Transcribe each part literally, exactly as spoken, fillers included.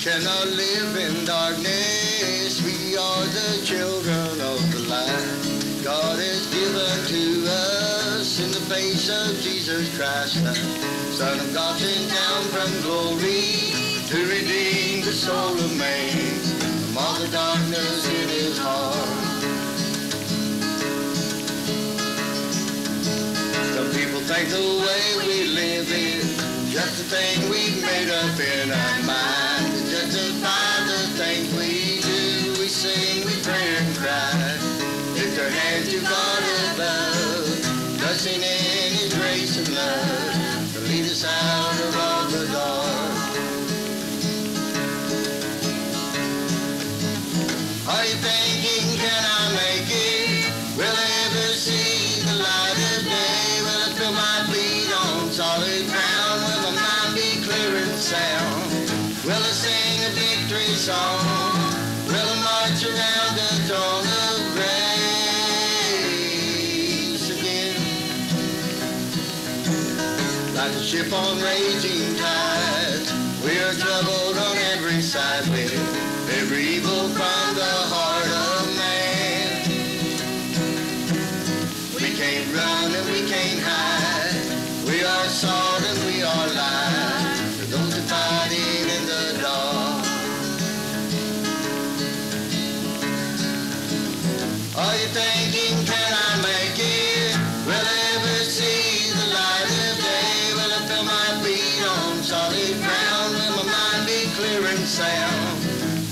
shall not live in darkness. We are the children of the light God has given to us in the face of Jesus Christ, the Son of God sent down from glory to redeem the soul of man from all the darkness in his heart. Some people think the way we live is just the thing we've made up in our mind to justify the things we do. We sing, we pray and cry, lift our hands to God above, trusting in His grace and love to lead us out of all the dark. Are you thinking, can I make it? Will I ever see the light of day? Will I feel my feet on solid ground? Will my mind be clear and sound? Will I sing a victory song? Will I march around the throne of grace again? Like a ship on raging tides, we are troubled on every side with every evil from the heart of man. We can't run and we can't hide. We are salt and we are light for those that fight in the dark. Are you thinking, can I make it? Will I ever see the light of day? Will I feel my feet on solid ground? Will my mind be clear and sound?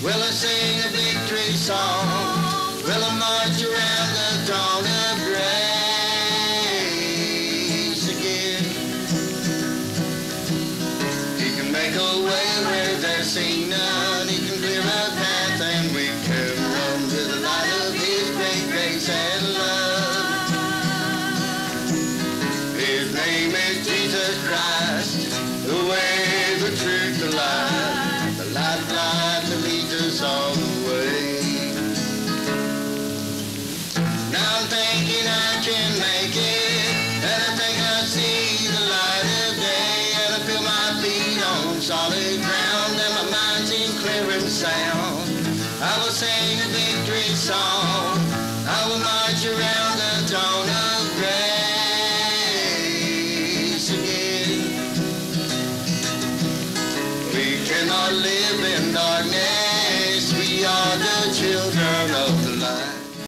Will I sing a victory song? Will I march around the throne of grace again? He can make a way where there seems none. He can clear a path and we can run to the light of His great grace and love. His name is Jesus Christ, the way, the truth, the life. Light to lead us all the way. Now I'm thinking I can make it, and I think I see the light of day, and I feel my feet on solid ground, and my mind seems clear and sound. I will sing a victory song. I will march around the throne.